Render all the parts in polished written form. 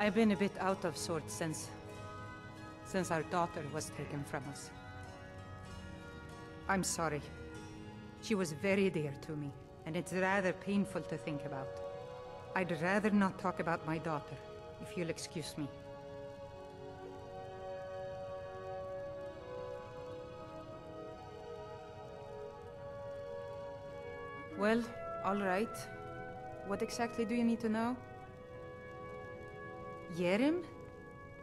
I've been a bit out of sorts since our daughter was taken from us. I'm sorry. She was very dear to me, and it's rather painful to think about. I'd rather not talk about my daughter, if you'll excuse me. Well, all right. What exactly do you need to know? Hjerim?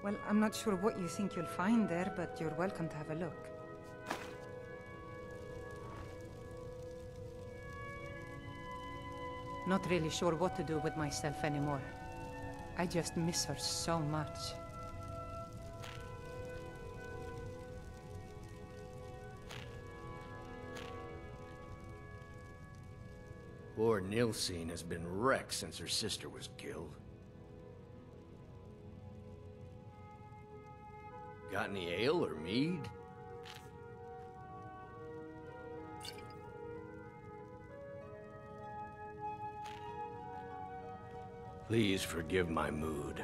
Well, I'm not sure what you think you'll find there, but you're welcome to have a look. Not really sure what to do with myself anymore. I just miss her so much. Poor Nilsine has been wrecked since her sister was killed. Got any ale or mead? Please forgive my mood.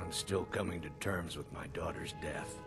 I'm still coming to terms with my daughter's death.